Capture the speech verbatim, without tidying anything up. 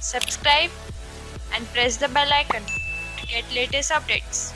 subscribe and press the bell icon to get latest updates.